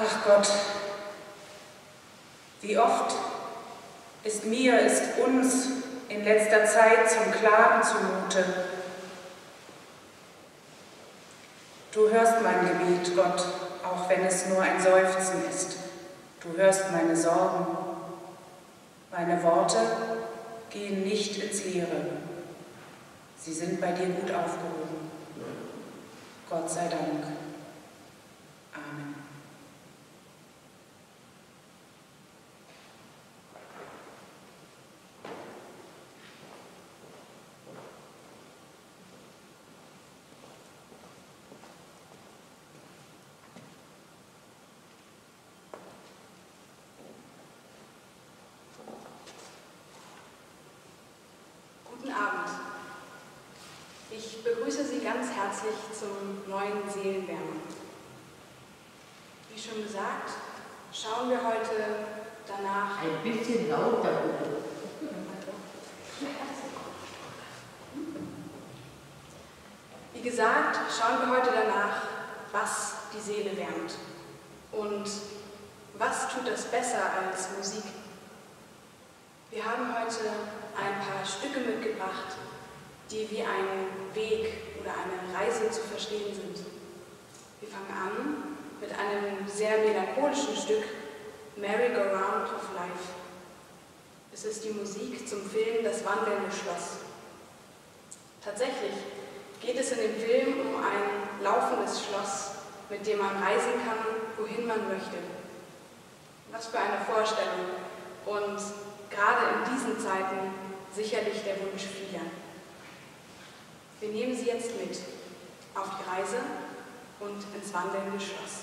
Ach Gott, wie oft ist mir, ist uns in letzter Zeit zum Klagen zumute. Du hörst mein Gebet, Gott, auch wenn es nur ein Seufzen ist. Du hörst meine Sorgen. Meine Worte gehen nicht ins Leere. Sie sind bei dir gut aufgehoben. Gott sei Dank. Amen. Ich begrüße Sie ganz herzlich zum neuen Seelenwärmen. Wie schon gesagt, schauen wir heute danach... Ein bisschen lauter. Wie gesagt, schauen wir heute danach, was die Seele wärmt. Und was tut das besser als Musik? Wir haben heute ein paar Stücke mitgebracht, die wie ein Weg oder eine Reise zu verstehen sind. Wir fangen an mit einem sehr melancholischen Stück, Merry Go Round of Life. Es ist die Musik zum Film Das wandelnde Schloss. Tatsächlich geht es in dem Film um ein laufendes Schloss, mit dem man reisen kann, wohin man möchte. Was für eine Vorstellung und gerade in diesen Zeiten sicherlich der Wunsch vieler. Wir nehmen Sie jetzt mit auf die Reise und ins wandelnde Schloss.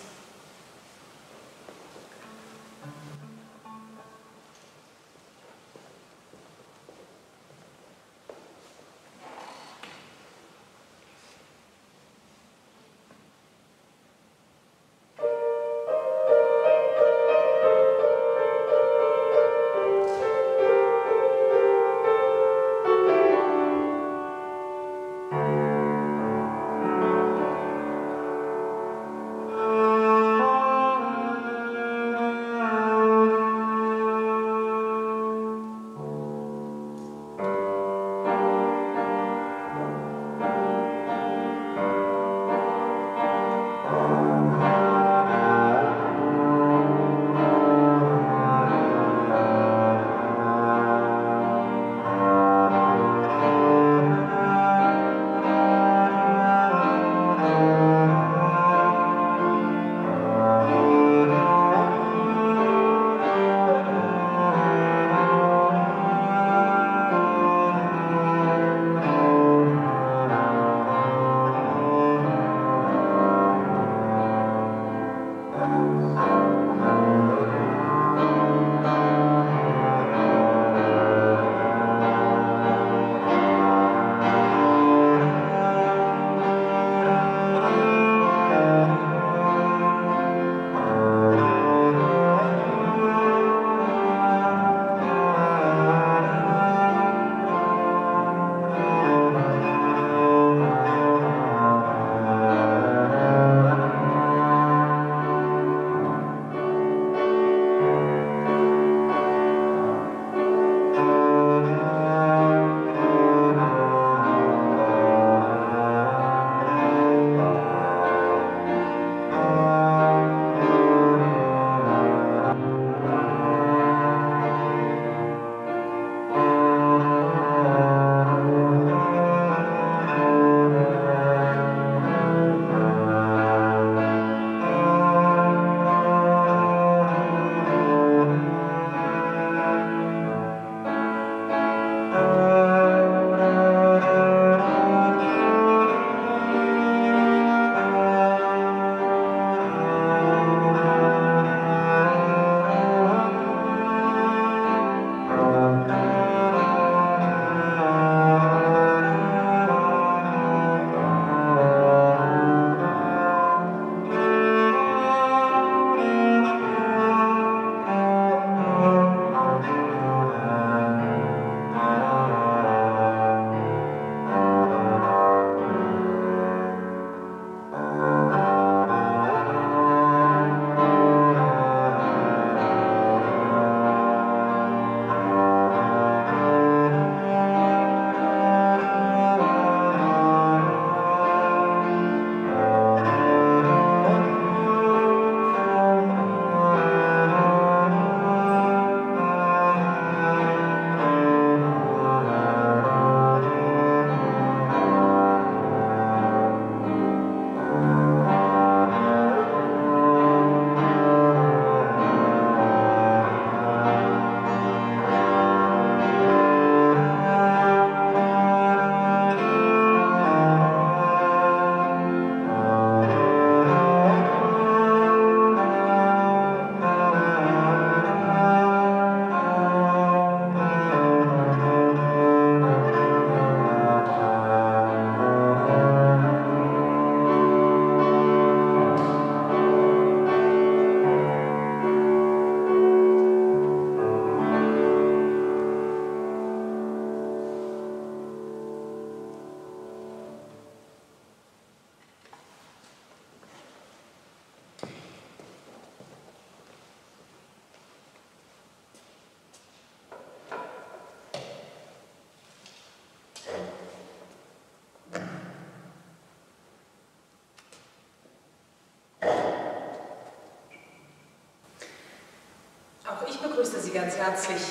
Auch ich begrüße Sie ganz herzlich.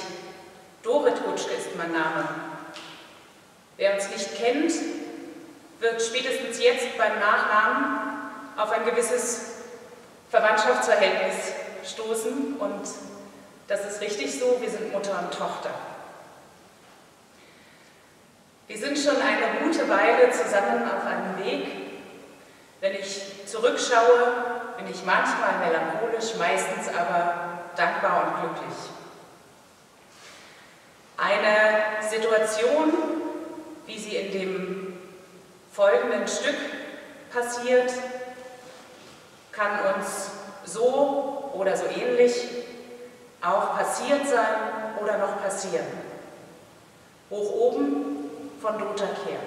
Dorit Gutschke ist mein Name. Wer uns nicht kennt, wird spätestens jetzt beim Nachnamen auf ein gewisses Verwandtschaftsverhältnis stoßen. Und das ist richtig so, wir sind Mutter und Tochter. Wir sind schon eine gute Weile zusammen auf einem Weg. Wenn ich zurückschaue, bin ich manchmal melancholisch, meistens aber dankbar und glücklich. Eine Situation, wie sie in dem folgenden Stück passiert, kann uns so oder so ähnlich auch passiert sein oder noch passieren. Hoch oben von Dota Kehr.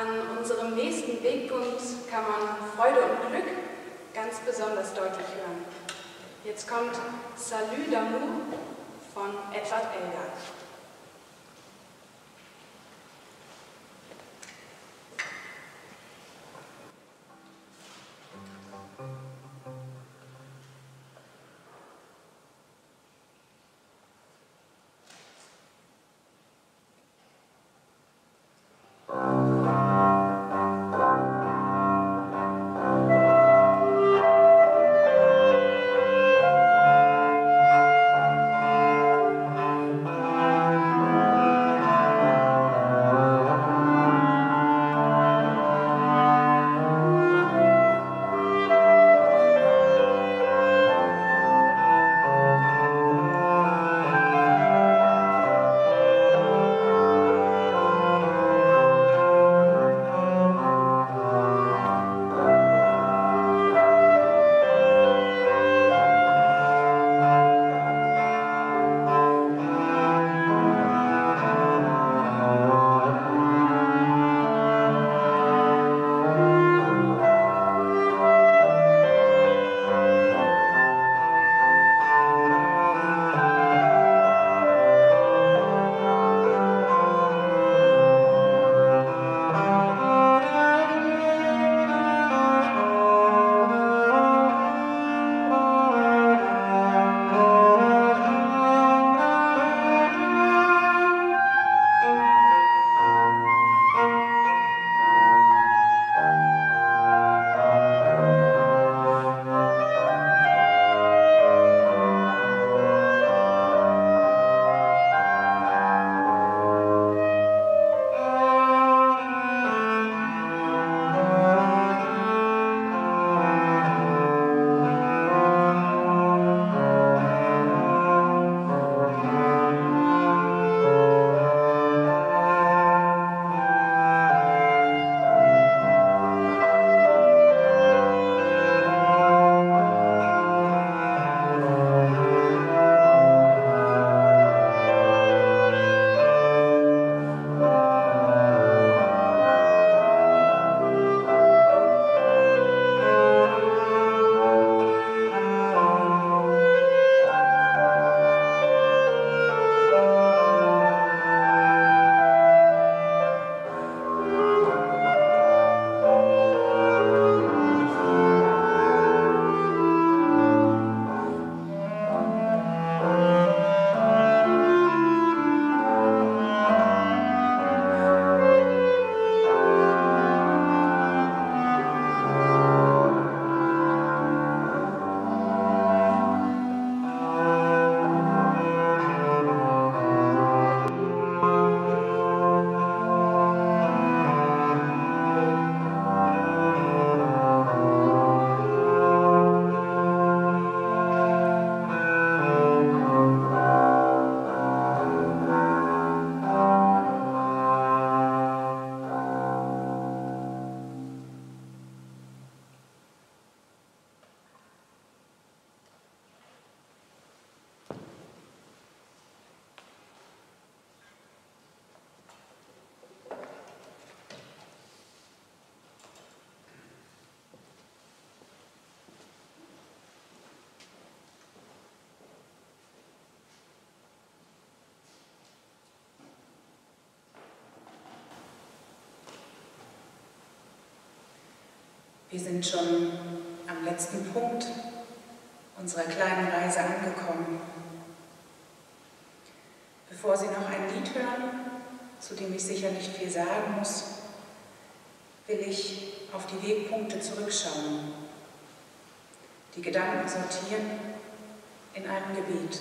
An unserem nächsten Wegpunkt kann man Freude und Glück ganz besonders deutlich hören. Jetzt kommt Salut d'Amour von Edward Elgar. Wir sind schon am letzten Punkt unserer kleinen Reise angekommen. Bevor Sie noch ein Lied hören, zu dem ich sicher nicht viel sagen muss, will ich auf die Wegpunkte zurückschauen, die Gedanken sortieren in einem Gebet.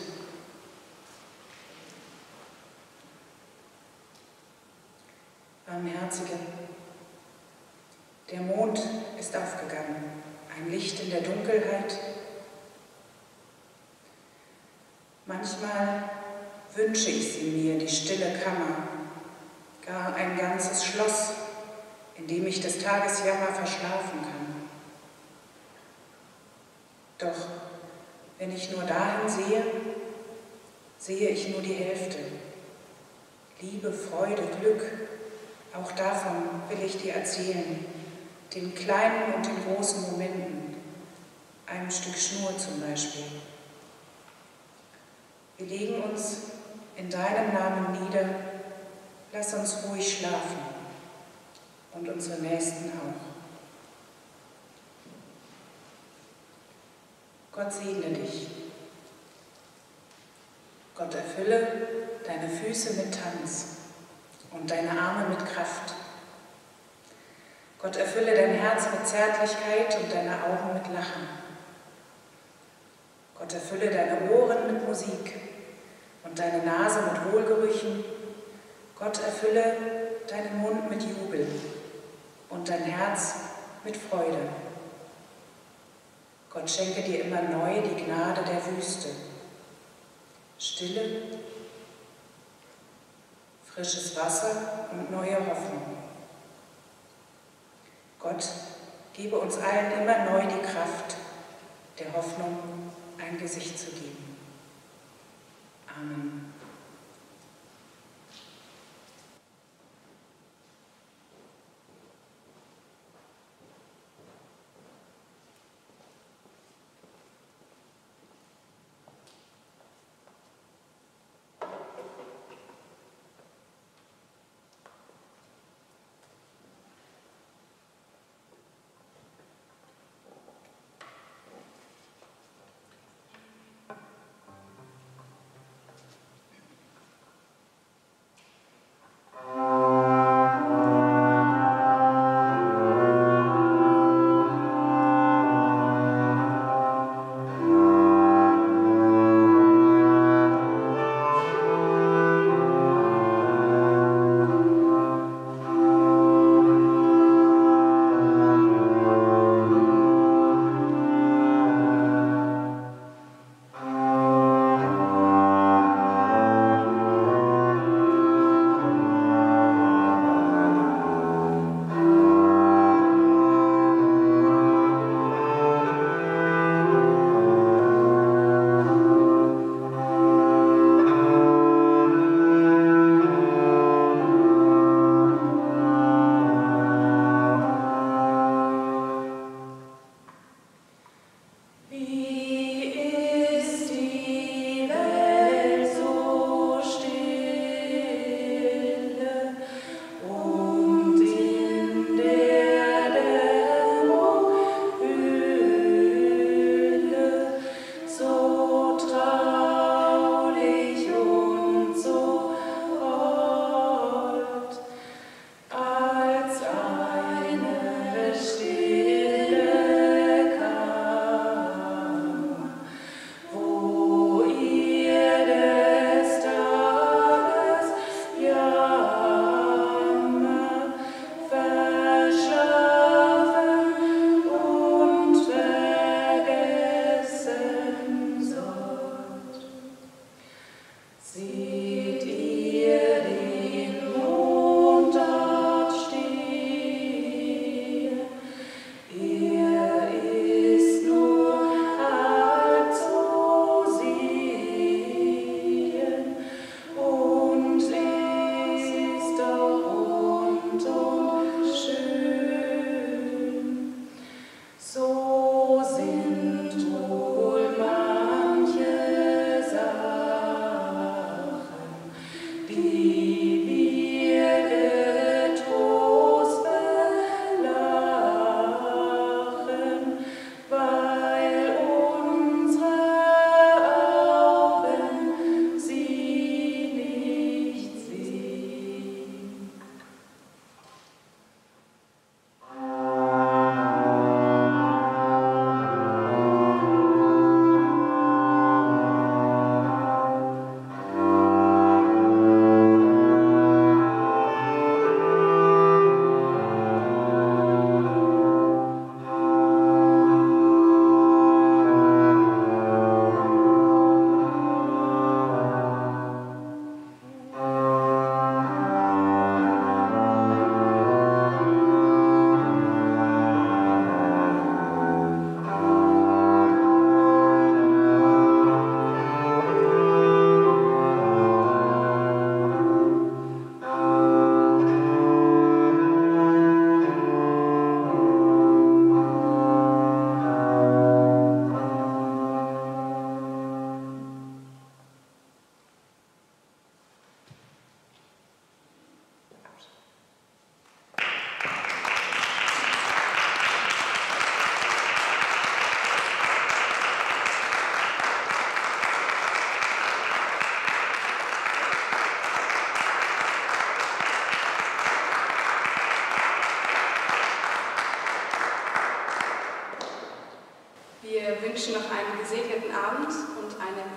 Barmherzige, der Mond ist aufgegangen, ein Licht in der Dunkelheit. Manchmal wünsche ich sie mir, die stille Kammer, gar ein ganzes Schloss, in dem ich des Tages Jammer verschlafen kann. Doch wenn ich nur dahin sehe, sehe ich nur die Hälfte. Liebe, Freude, Glück Auch davon will ich dir erzählen, den kleinen und den großen Momenten, einem Stück Schnur zum Beispiel. Wir legen uns in deinem Namen nieder, lass uns ruhig schlafen und unsere Nächsten auch. Gott segne dich. Gott erfülle deine Füße mit Tanz und deine Arme mit Kraft. Gott erfülle dein Herz mit Zärtlichkeit und deine Augen mit Lachen. Gott erfülle deine Ohren mit Musik und deine Nase mit Wohlgerüchen. Gott erfülle deinen Mund mit Jubel und dein Herz mit Freude. Gott schenke dir immer neu die Gnade der Wüste. Stille, frisches Wasser und neue Hoffnung. Gott, gebe uns allen immer neu die Kraft, der Hoffnung ein Gesicht zu geben. Amen. Heldenabend und eine